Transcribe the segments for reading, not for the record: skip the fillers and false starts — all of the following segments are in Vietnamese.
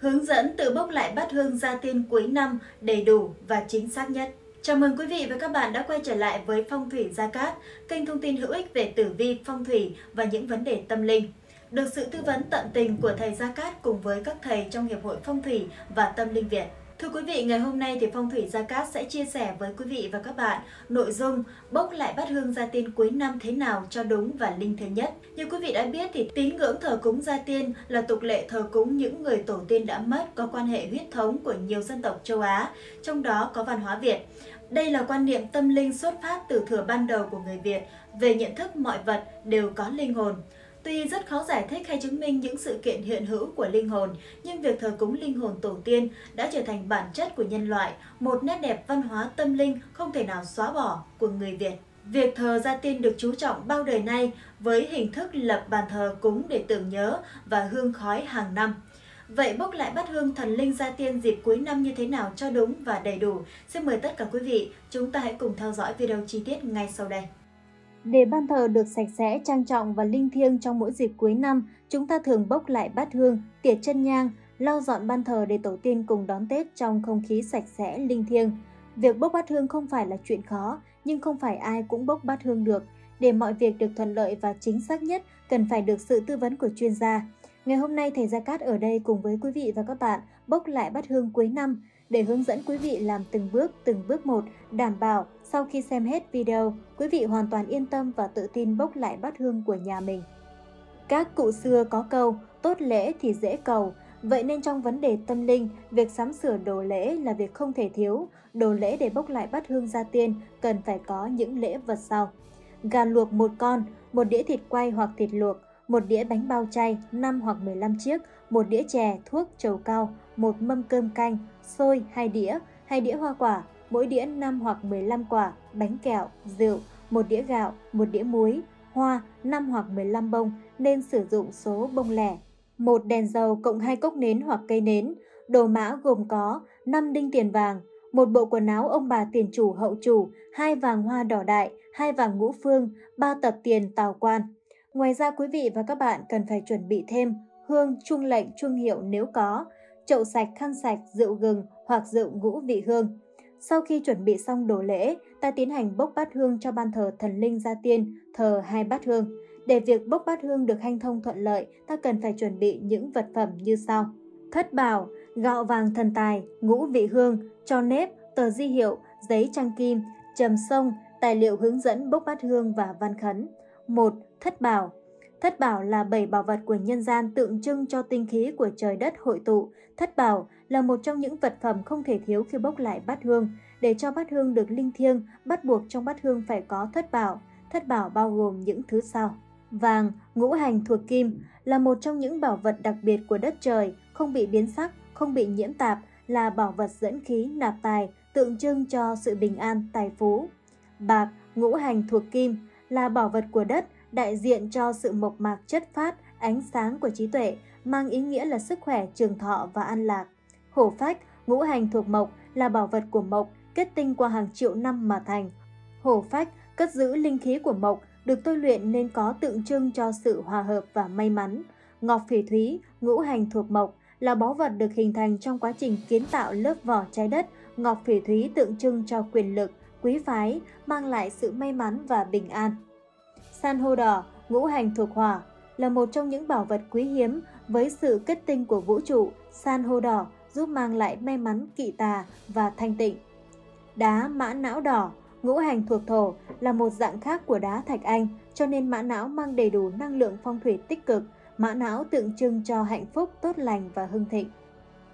Hướng dẫn tự bốc lại bát hương gia tiên cuối năm đầy đủ và chính xác nhất. Chào mừng quý vị và các bạn đã quay trở lại với Phong thủy Gia Cát, kênh thông tin hữu ích về tử vi, phong thủy và những vấn đề tâm linh. Được sự tư vấn tận tình của thầy Gia Cát cùng với các thầy trong Hiệp hội Phong thủy và Tâm linh Việt. Thưa quý vị, ngày hôm nay thì Phong thủy Gia Cát sẽ chia sẻ với quý vị và các bạn nội dung bốc lại bát hương gia tiên cuối năm thế nào cho đúng và linh thiêng nhất. Như quý vị đã biết thì tín ngưỡng thờ cúng gia tiên là tục lệ thờ cúng những người tổ tiên đã mất, có quan hệ huyết thống của nhiều dân tộc châu Á, trong đó có văn hóa Việt. Đây là quan niệm tâm linh xuất phát từ thuở ban đầu của người Việt về nhận thức mọi vật đều có linh hồn. Tuy rất khó giải thích hay chứng minh những sự kiện hiện hữu của linh hồn, nhưng việc thờ cúng linh hồn tổ tiên đã trở thành bản chất của nhân loại, một nét đẹp văn hóa tâm linh không thể nào xóa bỏ của người Việt. Việc thờ gia tiên được chú trọng bao đời nay với hình thức lập bàn thờ cúng để tưởng nhớ và hương khói hàng năm. Vậy bốc lại bát hương thần linh gia tiên dịp cuối năm như thế nào cho đúng và đầy đủ? Xin mời tất cả quý vị, chúng ta hãy cùng theo dõi video chi tiết ngay sau đây. Để ban thờ được sạch sẽ, trang trọng và linh thiêng trong mỗi dịp cuối năm, chúng ta thường bốc lại bát hương, tiệt chân nhang, lau dọn ban thờ để tổ tiên cùng đón Tết trong không khí sạch sẽ, linh thiêng. Việc bốc bát hương không phải là chuyện khó, nhưng không phải ai cũng bốc bát hương được. Để mọi việc được thuận lợi và chính xác nhất, cần phải được sự tư vấn của chuyên gia. Ngày hôm nay, thầy Gia Cát ở đây cùng với quý vị và các bạn bốc lại bát hương cuối năm để hướng dẫn quý vị làm từng bước một, đảm bảo sau khi xem hết video, quý vị hoàn toàn yên tâm và tự tin bốc lại bát hương của nhà mình. Các cụ xưa có câu, tốt lễ thì dễ cầu. Vậy nên trong vấn đề tâm linh, việc sắm sửa đồ lễ là việc không thể thiếu. Đồ lễ để bốc lại bát hương gia tiên cần phải có những lễ vật sau. Gà luộc một con, một đĩa thịt quay hoặc thịt luộc, một đĩa bánh bao chay, 5 hoặc 15 chiếc, một đĩa chè, thuốc, trầu cau, một mâm cơm canh, xôi, 2 đĩa hoa quả, mỗi đĩa 5 hoặc 15 quả, bánh kẹo, rượu, một đĩa gạo, một đĩa muối, hoa, 5 hoặc 15 bông, nên sử dụng số bông lẻ. Một đèn dầu cộng 2 cốc nến hoặc cây nến, đồ mã gồm có 5 đinh tiền vàng, một bộ quần áo ông bà tiền chủ hậu chủ, 2 vàng hoa đỏ đại, 2 vàng ngũ phương, 3 tập tiền tào quan. Ngoài ra, quý vị và các bạn cần phải chuẩn bị thêm hương, chuông lệnh, chuông hiệu nếu có, chậu sạch, khăn sạch, rượu gừng hoặc rượu ngũ vị hương. Sau khi chuẩn bị xong đồ lễ, ta tiến hành bốc bát hương cho ban thờ thần linh gia tiên, thờ 2 bát hương. Để việc bốc bát hương được hanh thông thuận lợi, ta cần phải chuẩn bị những vật phẩm như sau. Thất bảo, gạo vàng thần tài, ngũ vị hương, tro nếp, tờ di hiệu, giấy trang kim, trầm sông, tài liệu hướng dẫn bốc bát hương và văn khấn. 1. Thất bảo. Thất bảo là 7 bảo vật của nhân gian tượng trưng cho tinh khí của trời đất hội tụ. Thất bảo là một trong những vật phẩm không thể thiếu khi bốc lại bát hương. Để cho bát hương được linh thiêng, bắt buộc trong bát hương phải có thất bảo. Thất bảo bao gồm những thứ sau. Vàng, ngũ hành thuộc kim, là một trong những bảo vật đặc biệt của đất trời, không bị biến sắc, không bị nhiễm tạp, là bảo vật dẫn khí, nạp tài, tượng trưng cho sự bình an, tài phú. Bạc, ngũ hành thuộc kim, là bảo vật của đất, đại diện cho sự mộc mạc chất phát, ánh sáng của trí tuệ, mang ý nghĩa là sức khỏe, trường thọ và an lạc. Hổ phách, ngũ hành thuộc mộc, là bảo vật của mộc, kết tinh qua hàng triệu năm mà thành. Hổ phách cất giữ linh khí của mộc, được tôi luyện nên có tượng trưng cho sự hòa hợp và may mắn. Ngọc phỉ thúy, ngũ hành thuộc mộc, là báu vật được hình thành trong quá trình kiến tạo lớp vỏ trái đất. Ngọc phỉ thúy tượng trưng cho quyền lực, quý phái, mang lại sự may mắn và bình an. San hô đỏ, ngũ hành thuộc hỏa, là một trong những bảo vật quý hiếm với sự kết tinh của vũ trụ. San hô đỏ giúp mang lại may mắn, kỵ tà và thanh tịnh. Đá mã não đỏ, ngũ hành thuộc thổ, là một dạng khác của đá thạch anh, cho nên mã não mang đầy đủ năng lượng phong thủy tích cực. Mã não tượng trưng cho hạnh phúc, tốt lành và hưng thịnh.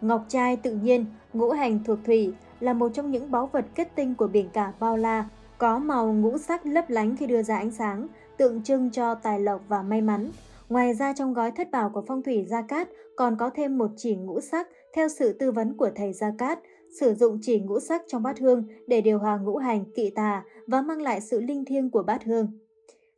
Ngọc trai tự nhiên, ngũ hành thuộc thủy, là một trong những báu vật kết tinh của biển cả bao la, có màu ngũ sắc lấp lánh khi đưa ra ánh sáng, tượng trưng cho tài lộc và may mắn. Ngoài ra, trong gói thất bảo của Phong thủy Gia Cát còn có thêm một chỉ ngũ sắc theo sự tư vấn của thầy Gia Cát. Sử dụng chỉ ngũ sắc trong bát hương để điều hòa ngũ hành, kỵ tà và mang lại sự linh thiêng của bát hương.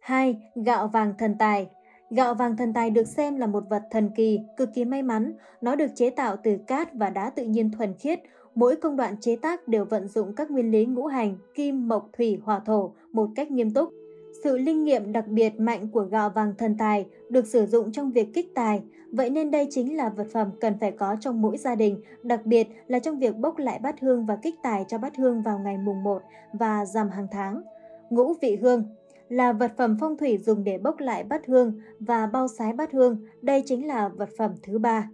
2. Gạo vàng thần tài. Gạo vàng thần tài được xem là một vật thần kỳ, cực kỳ may mắn. Nó được chế tạo từ cát và đá tự nhiên thuần khiết. Mỗi công đoạn chế tác đều vận dụng các nguyên lý ngũ hành, kim, mộc, thủy, hỏa, thổ một cách nghiêm túc. Sự linh nghiệm đặc biệt mạnh của gạo vàng thần tài được sử dụng trong việc kích tài, vậy nên đây chính là vật phẩm cần phải có trong mỗi gia đình, đặc biệt là trong việc bốc lại bát hương và kích tài cho bát hương vào ngày mùng 1 và rằm hàng tháng. Ngũ vị hương là vật phẩm phong thủy dùng để bốc lại bát hương và bao sái bát hương, đây chính là vật phẩm thứ ba.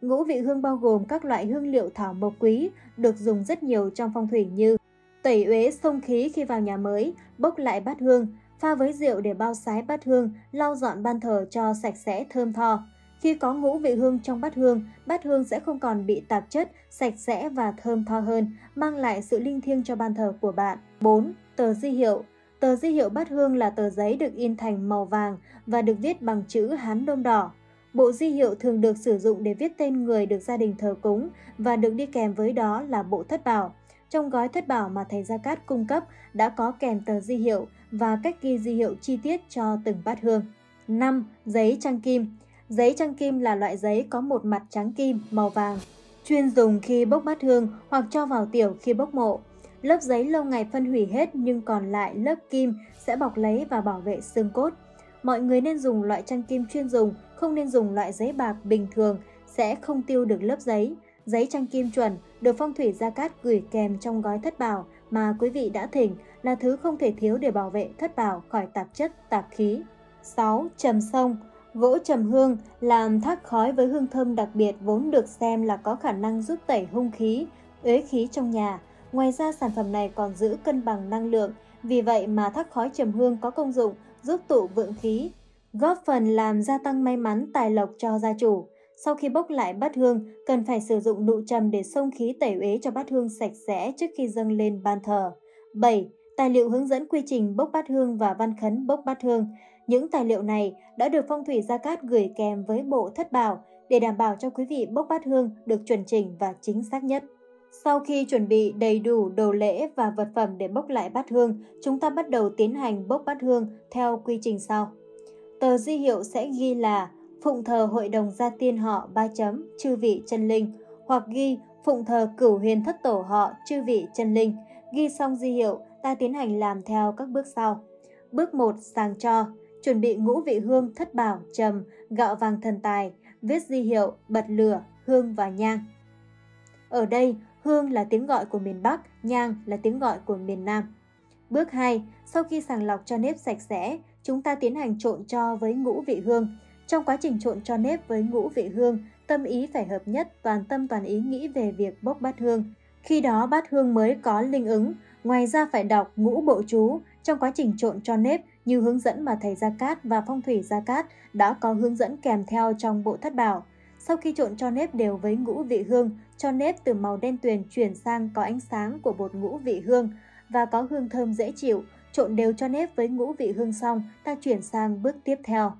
Ngũ vị hương bao gồm các loại hương liệu thảo mộc quý được dùng rất nhiều trong phong thủy như tẩy uế xông khí khi vào nhà mới, bốc lại bát hương, pha với rượu để bao sái bát hương, lau dọn ban thờ cho sạch sẽ thơm tho. Khi có ngũ vị hương trong bát hương sẽ không còn bị tạp chất, sạch sẽ và thơm tho hơn, mang lại sự linh thiêng cho ban thờ của bạn. 4. Tờ di hiệu. Tờ di hiệu bát hương là tờ giấy được in thành màu vàng và được viết bằng chữ Hán Đông đỏ. Bộ di hiệu thường được sử dụng để viết tên người được gia đình thờ cúng và được đi kèm với đó là bộ thất bảo. Trong gói thất bảo mà thầy Gia Cát cung cấp đã có kèm tờ di hiệu và cách ghi di hiệu chi tiết cho từng bát hương. 5. Giấy trăng kim. Giấy trăng kim là loại giấy có một mặt trắng kim, màu vàng, chuyên dùng khi bốc bát hương hoặc cho vào tiểu khi bốc mộ. Lớp giấy lâu ngày phân hủy hết nhưng còn lại lớp kim sẽ bọc lấy và bảo vệ xương cốt. Mọi người nên dùng loại trăng kim chuyên dùng, không nên dùng loại giấy bạc bình thường, sẽ không tiêu được lớp giấy. Giấy trăng kim chuẩn được phong thủy Gia Cát gửi kèm trong gói thất bảo mà quý vị đã thỉnh là thứ không thể thiếu để bảo vệ thất bảo khỏi tạp chất, tạp khí. 6. Trầm sông. Gỗ trầm hương làm thác khói với hương thơm đặc biệt vốn được xem là có khả năng giúp tẩy hung khí, uế khí trong nhà. Ngoài ra sản phẩm này còn giữ cân bằng năng lượng, vì vậy mà thác khói trầm hương có công dụng giúp tụ vượng khí, góp phần làm gia tăng may mắn tài lộc cho gia chủ. Sau khi bốc lại bát hương, cần phải sử dụng nụ trầm để xông khí tẩy uế cho bát hương sạch sẽ trước khi dâng lên ban thờ. 7. Tài liệu hướng dẫn quy trình bốc bát hương và văn khấn bốc bát hương. Những tài liệu này đã được phong thủy Gia Cát gửi kèm với bộ thất bảo để đảm bảo cho quý vị bốc bát hương được chuẩn chỉnh và chính xác nhất. Sau khi chuẩn bị đầy đủ đồ lễ và vật phẩm để bốc lại bát hương, chúng ta bắt đầu tiến hành bốc bát hương theo quy trình sau. Tờ di hiệu sẽ ghi là phụng thờ hội đồng gia tiên họ chư vị chân linh, hoặc ghi phụng thờ cửu huyền thất tổ họ chư vị chân linh. Ghi xong di hiệu, ta tiến hành làm theo các bước sau. Bước 1. Sàng tro. Chuẩn bị ngũ vị hương, thất bảo, trầm, gạo vàng thần tài, viết di hiệu, bật lửa, hương và nhang. Ở đây, hương là tiếng gọi của miền Bắc, nhang là tiếng gọi của miền Nam. Bước 2. Sau khi sàng lọc cho nếp sạch sẽ, chúng ta tiến hành trộn tro với ngũ vị hương. Trong quá trình trộn tro nếp với ngũ vị hương, tâm ý phải hợp nhất, toàn tâm toàn ý nghĩ về việc bốc bát hương. Khi đó bát hương mới có linh ứng. Ngoài ra phải đọc ngũ bộ chú trong quá trình trộn tro nếp như hướng dẫn mà thầy Gia Cát và phong thủy Gia Cát đã có hướng dẫn kèm theo trong bộ thất bảo. Sau khi trộn tro nếp đều với ngũ vị hương, tro nếp từ màu đen tuyền chuyển sang có ánh sáng của bột ngũ vị hương và có hương thơm dễ chịu. Trộn đều tro nếp với ngũ vị hương xong, ta chuyển sang bước tiếp theo.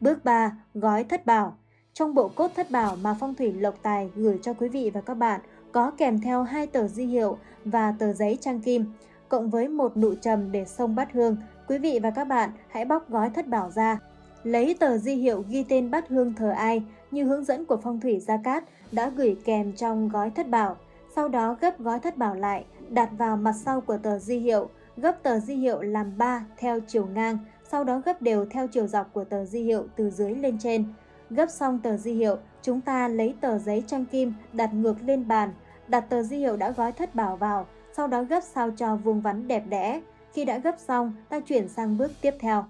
Bước 3. Gói thất bảo. Trong bộ cốt thất bảo mà phong thủy Lộc Tài gửi cho quý vị và các bạn có kèm theo 2 tờ di hiệu và tờ giấy trăng kim, cộng với 1 nụ trầm để xông bát hương. Quý vị và các bạn hãy bóc gói thất bảo ra. Lấy tờ di hiệu ghi tên bát hương thờ ai như hướng dẫn của phong thủy Gia Cát đã gửi kèm trong gói thất bảo. Sau đó gấp gói thất bảo lại, đặt vào mặt sau của tờ di hiệu, gấp tờ di hiệu làm 3 theo chiều ngang, sau đó gấp đều theo chiều dọc của tờ di hiệu từ dưới lên trên. Gấp xong tờ di hiệu, chúng ta lấy tờ giấy trăng kim đặt ngược lên bàn, đặt tờ di hiệu đã gói thất bảo vào, sau đó gấp sao cho vuông vắn đẹp đẽ. Khi đã gấp xong, ta chuyển sang bước tiếp theo.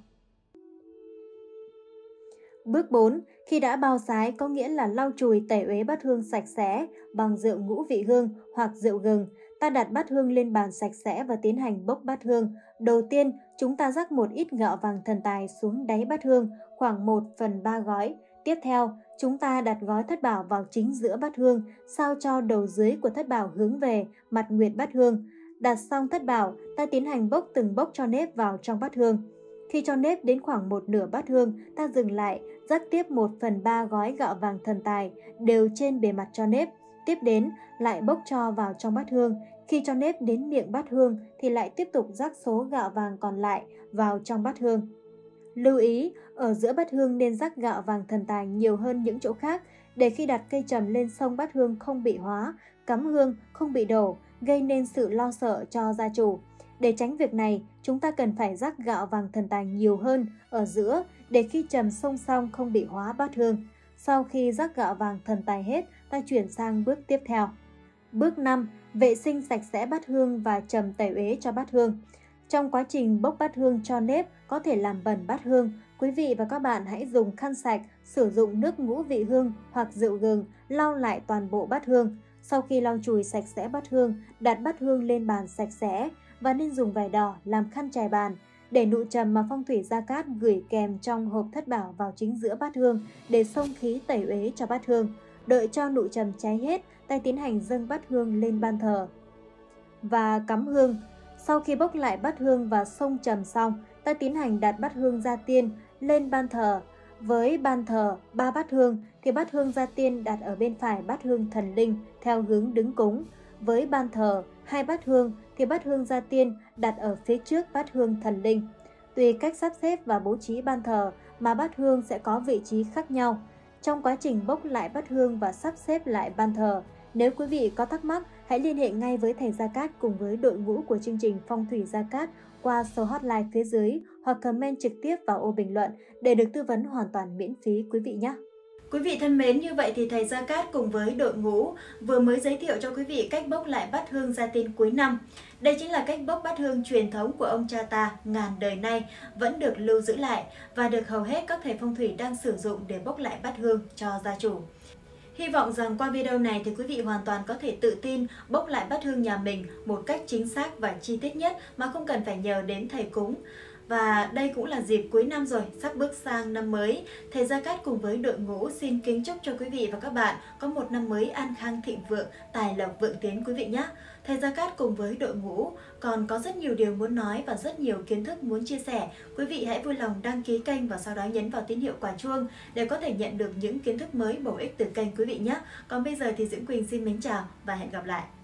Bước 4. Khi đã bao sái có nghĩa là lau chùi tẩy uế bát hương sạch sẽ bằng rượu ngũ vị hương hoặc rượu gừng. Ta đặt bát hương lên bàn sạch sẽ và tiến hành bốc bát hương. Đầu tiên, chúng ta rắc một ít gạo vàng thần tài xuống đáy bát hương, khoảng 1/3 gói. Tiếp theo, chúng ta đặt gói thất bảo vào chính giữa bát hương, sao cho đầu dưới của thất bảo hướng về mặt nguyệt bát hương. Đặt xong thất bảo, ta tiến hành bốc từng bốc tro nếp vào trong bát hương. Khi tro nếp đến khoảng 1/2 bát hương, ta dừng lại, rắc tiếp 1/3 gói gạo vàng thần tài đều trên bề mặt tro nếp. Tiếp đến, lại bốc tro vào trong bát hương. Khi tro nếp đến miệng bát hương thì lại tiếp tục rắc số gạo vàng còn lại vào trong bát hương. Lưu ý, ở giữa bát hương nên rắc gạo vàng thần tài nhiều hơn những chỗ khác để khi đặt cây trầm lên xông bát hương không bị hóa, cắm hương không bị đổ, gây nên sự lo sợ cho gia chủ. Để tránh việc này, chúng ta cần phải rắc gạo vàng thần tài nhiều hơn ở giữa để khi trầm song song không bị hóa bát hương. Sau khi rắc gạo vàng thần tài hết, ta chuyển sang bước tiếp theo. Bước 5. Vệ sinh sạch sẽ bát hương và trầm tẩy uế cho bát hương. Trong quá trình bốc bát hương cho nếp có thể làm bẩn bát hương. Quý vị và các bạn hãy dùng khăn sạch, sử dụng nước ngũ vị hương hoặc rượu gừng lau lại toàn bộ bát hương. Sau khi lau chùi sạch sẽ bát hương, đặt bát hương lên bàn sạch sẽ và nên dùng vải đỏ làm khăn trải bàn. Để nụ trầm mà phong thủy Gia Cát gửi kèm trong hộp thất bảo vào chính giữa bát hương để xông khí tẩy uế cho bát hương. Đợi cho nụ trầm cháy hết, ta tiến hành dâng bát hương lên ban thờ và cắm hương. Sau khi bốc lại bát hương và xông trầm xong, ta tiến hành đặt bát hương gia tiên lên ban thờ. Với ban thờ 3 bát hương thì bát hương gia tiên đặt ở bên phải bát hương thần linh theo hướng đứng cúng. Với ban thờ 2 bát hương thì bát hương gia tiên đặt ở phía trước bát hương thần linh. Tùy cách sắp xếp và bố trí ban thờ mà bát hương sẽ có vị trí khác nhau. Trong quá trình bốc lại bát hương và sắp xếp lại ban thờ, nếu quý vị có thắc mắc, hãy liên hệ ngay với thầy Gia Cát cùng với đội ngũ của chương trình Phong thủy Gia Cát qua số hotline phía dưới hoặc comment trực tiếp vào ô bình luận để được tư vấn hoàn toàn miễn phí quý vị nhé. Quý vị thân mến, như vậy thì thầy Gia Cát cùng với đội ngũ vừa mới giới thiệu cho quý vị cách bốc lại bát hương gia tiên cuối năm. Đây chính là cách bốc bát hương truyền thống của ông cha ta ngàn đời nay vẫn được lưu giữ lại và được hầu hết các thầy phong thủy đang sử dụng để bốc lại bát hương cho gia chủ. Hy vọng rằng qua video này thì quý vị hoàn toàn có thể tự tin bốc lại bát hương nhà mình một cách chính xác và chi tiết nhất mà không cần phải nhờ đến thầy cúng. Và đây cũng là dịp cuối năm rồi, sắp bước sang năm mới. Thầy Gia Cát cùng với đội ngũ xin kính chúc cho quý vị và các bạn có một năm mới an khang thịnh vượng, tài lộc vượng tiến quý vị nhé. Thầy Gia Cát cùng với đội ngũ còn có rất nhiều điều muốn nói và rất nhiều kiến thức muốn chia sẻ. Quý vị hãy vui lòng đăng ký kênh và sau đó nhấn vào tín hiệu quả chuông để có thể nhận được những kiến thức mới bổ ích từ kênh quý vị nhé. Còn bây giờ thì Diễm Quỳnh xin mến chào và hẹn gặp lại.